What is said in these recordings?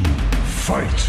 to fight.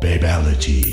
Babality.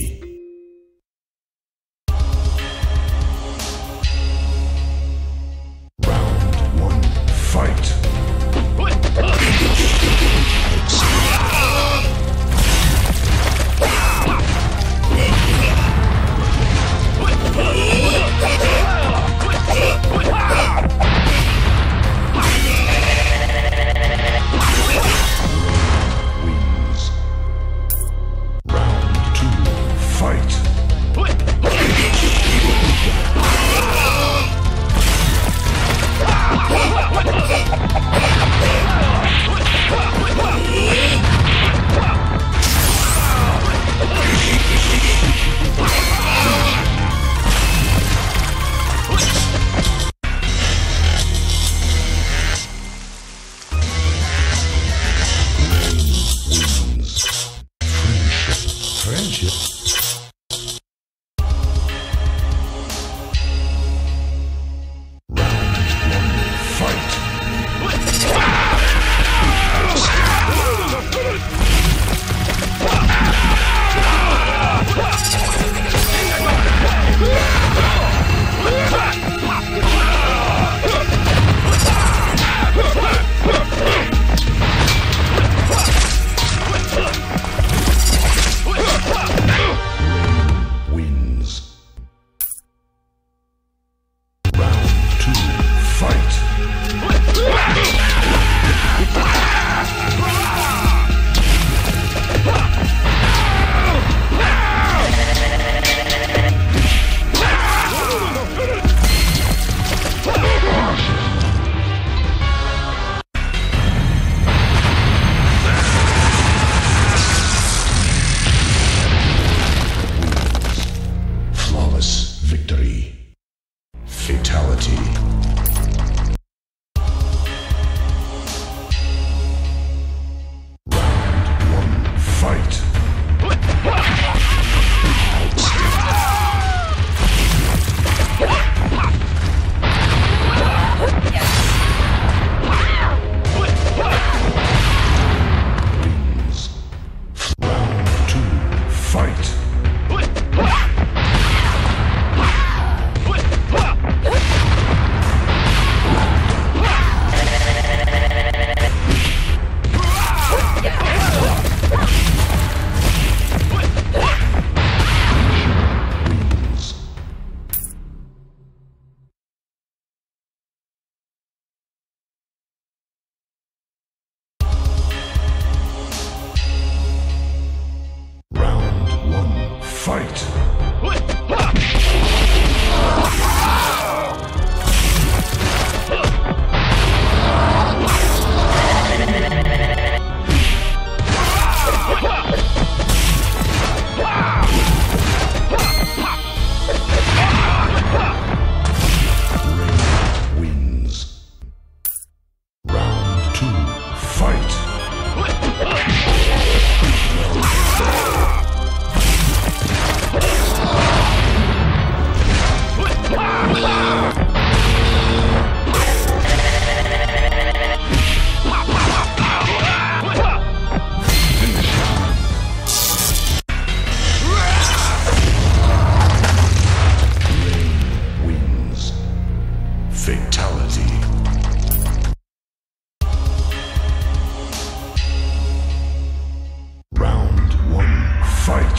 Round one, fight.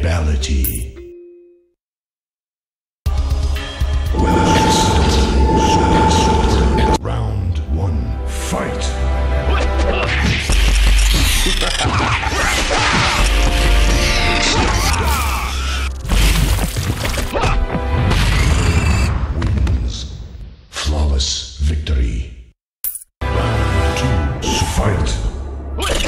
Tribology. Round one, fight! Wins flawless victory. Round two, fight! Fight!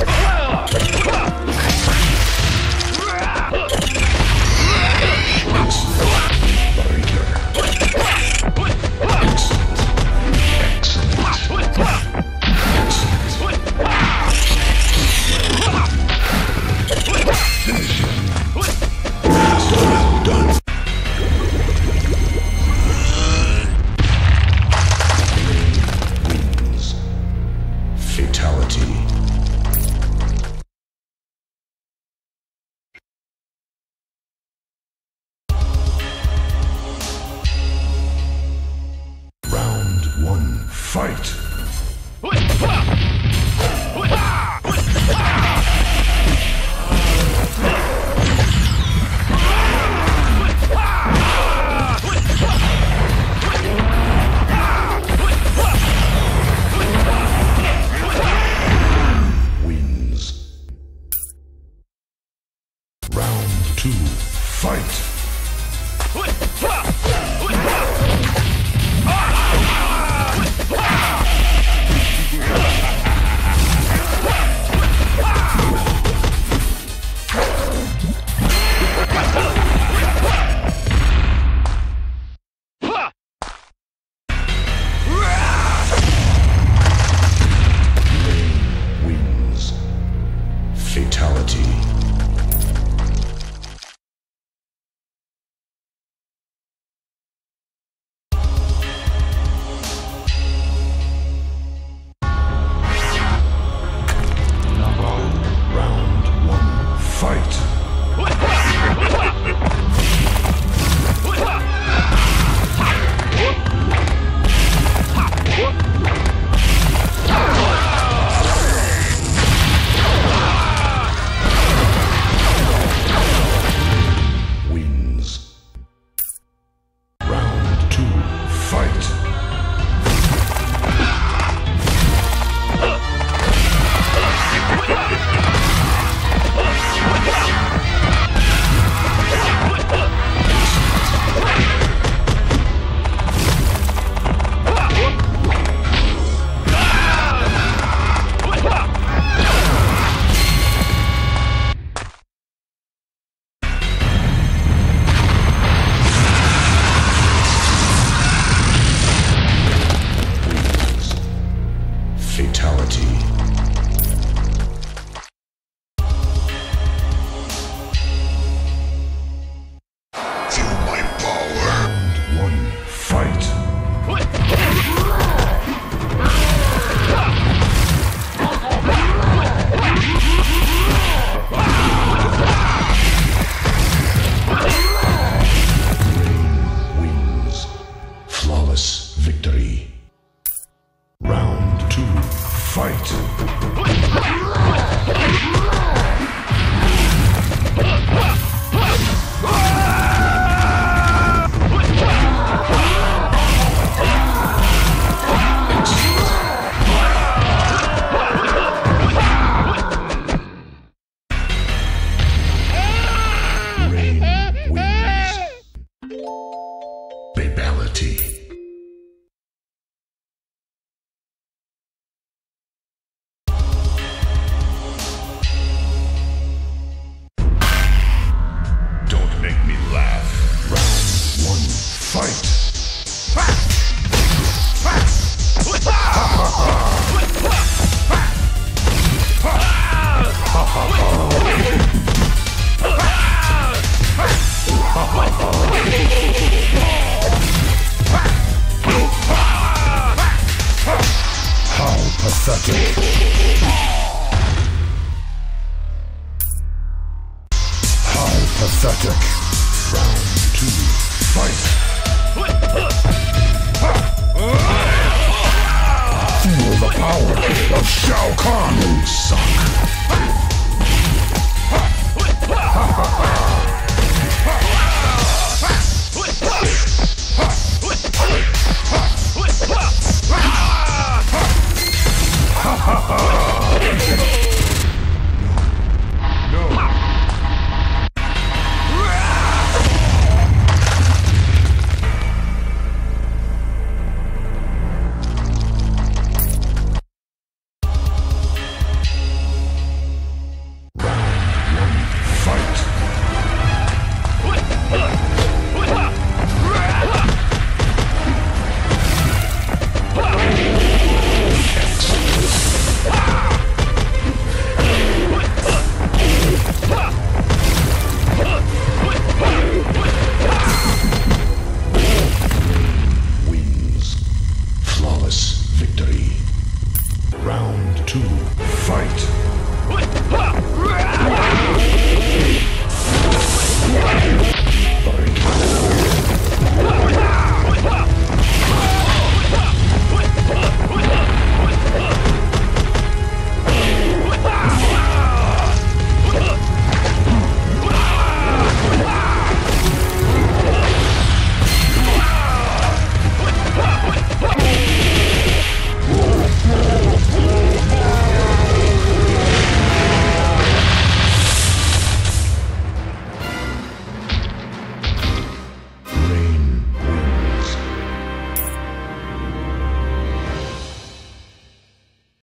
Wins. Round two, fight! Shao Kahn.